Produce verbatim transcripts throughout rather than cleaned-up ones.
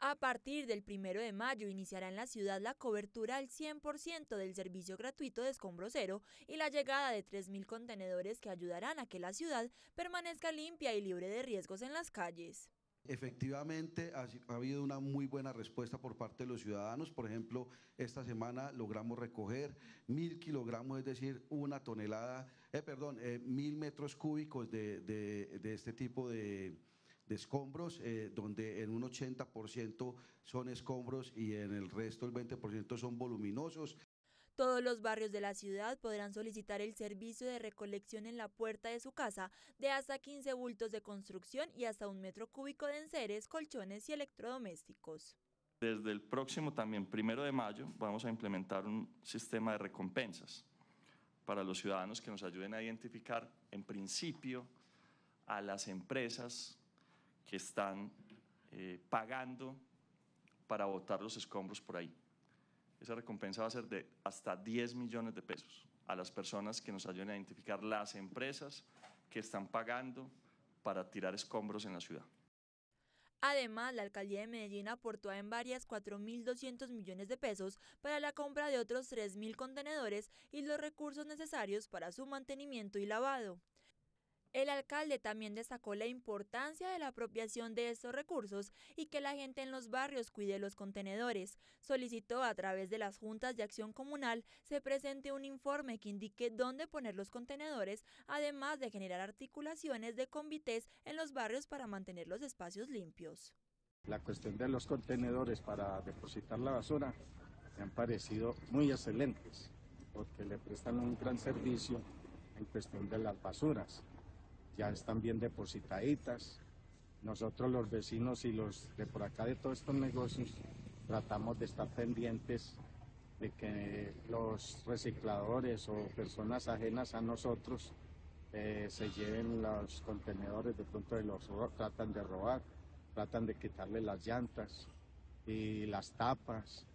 A partir del primero de mayo iniciará en la ciudad la cobertura al cien por ciento del servicio gratuito de Escombros Cero y la llegada de tres mil contenedores que ayudarán a que la ciudad permanezca limpia y libre de riesgos en las calles. Efectivamente, ha habido una muy buena respuesta por parte de los ciudadanos. Por ejemplo, esta semana logramos recoger mil kilogramos, es decir, una tonelada, eh, perdón, eh, mil metros cúbicos de, de, de este tipo de, de escombros, eh, donde en un ochenta por ciento son escombros y en el resto, el veinte por ciento, son voluminosos. Todos los barrios de la ciudad podrán solicitar el servicio de recolección en la puerta de su casa de hasta quince bultos de construcción y hasta un metro cúbico de enseres, colchones y electrodomésticos. Desde el próximo también, primero de mayo, vamos a implementar un sistema de recompensas para los ciudadanos que nos ayuden a identificar, en principio, a las empresas que están eh, pagando para botar los escombros por ahí. Esa recompensa va a ser de hasta diez millones de pesos a las personas que nos ayuden a identificar las empresas que están pagando para tirar escombros en la ciudad. Además, la Alcaldía de Medellín aportó a EMVARIAS cuatro mil doscientos millones de pesos para la compra de otros tres mil contenedores y los recursos necesarios para su mantenimiento y lavado. El alcalde también destacó la importancia de la apropiación de estos recursos y que la gente en los barrios cuide los contenedores. Solicitó a través de las Juntas de Acción Comunal se presente un informe que indique dónde poner los contenedores, además de generar articulaciones de comités en los barrios para mantener los espacios limpios. La cuestión de los contenedores para depositar la basura me han parecido muy excelentes, porque le prestan un gran servicio en cuestión de las basuras. Ya están bien depositaditas. Nosotros los vecinos y los de por acá de todos estos negocios tratamos de estar pendientes de que los recicladores o personas ajenas a nosotros eh, se lleven los contenedores, de pronto de los tratan de robar, tratan de quitarle las llantas y las tapas.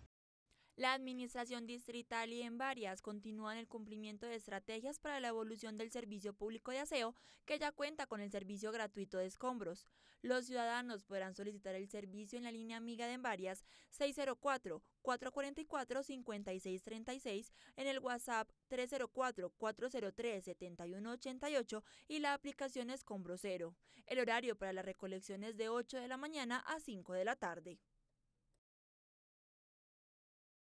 La Administración Distrital y EMVARIAS continúan el cumplimiento de estrategias para la evolución del servicio público de aseo, que ya cuenta con el servicio gratuito de escombros. Los ciudadanos podrán solicitar el servicio en la línea amiga de EMVARIAS seis cero cuatro, cuatro cuatro cuatro, cinco seis tres seis, en el WhatsApp tres cero cuatro, cuatro cero tres, siete uno ocho ocho y la aplicación Escombros Cero. El horario para la recolección es de ocho de la mañana a cinco de la tarde.